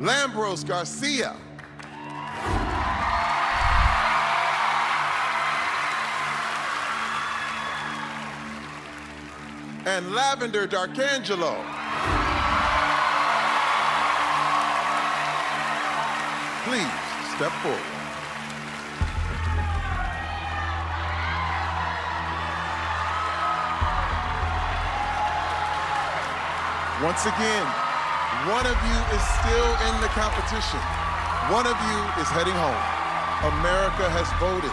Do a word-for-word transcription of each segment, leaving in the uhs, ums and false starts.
Lambros Garcia. And Lavender D'Arcangelo. Please step forward. Once again, one of you is still in the competition. One of you is heading home. America has voted.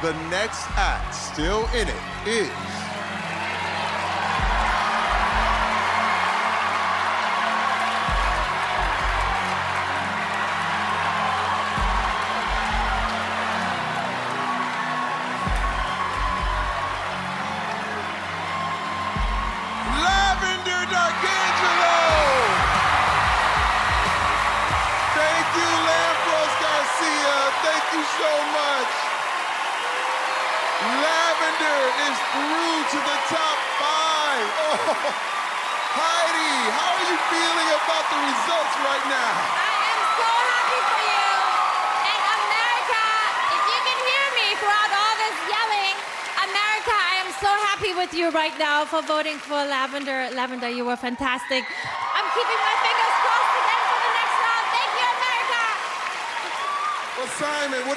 The next act still in it is Lavender D'Arcangelo. Thank you, Lambros Garcia. Thank you so much. Lavender is through to the top five. Oh, Heidi, how are you feeling about the results right now? I am so happy for you. And America, if you can hear me throughout all this yelling, America, I am so happy with you right now for voting for Lavender. Lavender, you were fantastic. I'm keeping my fingers crossed again for the next round. Thank you, America. Well, Simon, what do you